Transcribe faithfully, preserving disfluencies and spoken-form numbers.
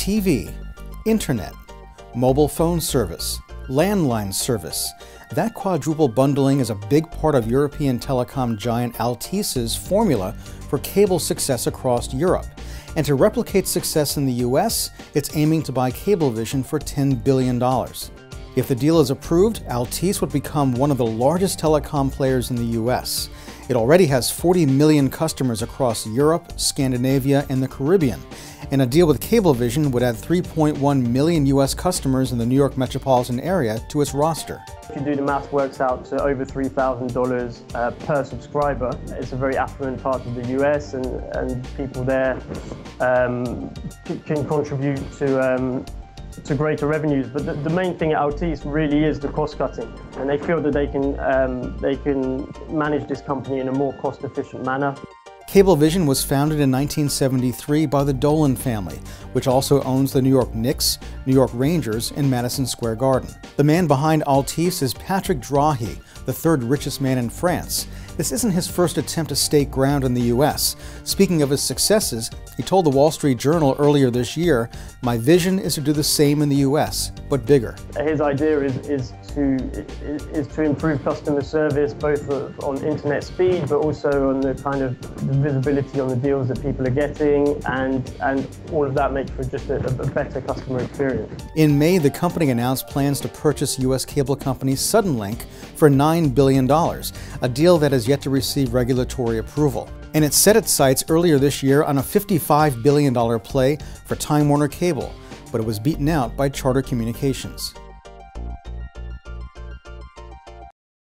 T V, internet, mobile phone service, landline service. That quadruple bundling is a big part of European telecom giant Altice's formula for cable success across Europe. And to replicate success in the U S, it's aiming to buy Cablevision for ten billion dollars. If the deal is approved, Altice would become one of the largest telecom players in the U S. It already has forty million customers across Europe, Scandinavia, and the Caribbean. And a deal with Cablevision would add three point one million U S customers in the New York metropolitan area to its roster. If you do the math, works out to over three thousand dollars uh, per subscriber. It's a very affluent part of the U S, and, and people there um, can contribute to um, to greater revenues, but the, the main thing at Altice really is the cost cutting, and they feel that they can um, they can manage this company in a more cost efficient manner. Cablevision was founded in nineteen seventy-three by the Dolan family, which also owns the New York Knicks, New York Rangers, and Madison Square Garden. The man behind Altice is Patrick Drahi, the third richest man in France. This isn't his first attempt to stake ground in the U S. Speaking of his successes, he told the Wall Street Journal earlier this year, "My vision is to do the same in the U S, but bigger." His idea is, is, to, is to improve customer service, both on internet speed, but also on the kind of the visibility on the deals that people are getting, and, and all of that makes for just a, a better customer experience. In May, the company announced plans to purchase U S cable company Suddenlink for nine billion dollars, a deal that has yet to receive regulatory approval. And it set its sights earlier this year on a fifty-five billion dollar play for Time Warner Cable, but it was beaten out by Charter Communications.